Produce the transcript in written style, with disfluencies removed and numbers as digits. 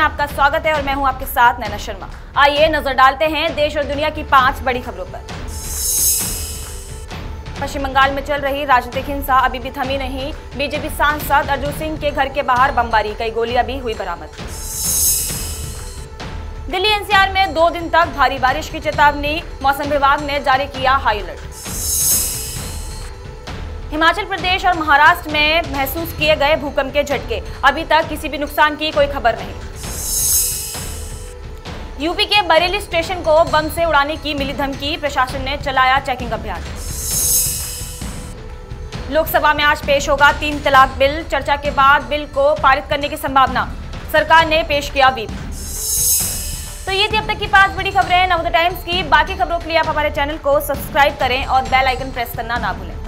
में आपका स्वागत है और मैं हूं आपके साथ नैना शर्मा। आइए नजर डालते हैं देश और दुनिया की 5 बड़ी खबरों पर। पश्चिम बंगाल में चल रही राजनीतिक हिंसा अभी भी थमी नहीं। बीजेपी सांसद अर्जुन सिंह के घर के बाहर बमबारी, कई गोलियां भी हुई बरामद। दिल्ली-एनसीआर में 2 दिन तक भारी बारिश की चेतावनी, मौसम विभाग ने जारी किया हाई अलर्ट। हिमाचल प्रदेश और महाराष्ट्र में महसूस किए गए भूकंप के झटके, अभी तक किसी भी नुकसान की कोई खबर नहीं। यूपी के बरेली स्टेशन को बम से उड़ाने की मिली धमकी, प्रशासन ने चलाया चेकिंग अभियान। लोकसभा में आज पेश होगा 3 तलाक बिल, चर्चा के बाद बिल को पारित करने की संभावना, सरकार ने पेश किया व्हीप। तो ये थी अब तक की 5 बड़ी खबरें नवदा टाइम्स की। बाकी खबरों के लिए आप हमारे चैनल को सब्सक्राइब करें और बेल आइकन प्रेस करना ना भूलें।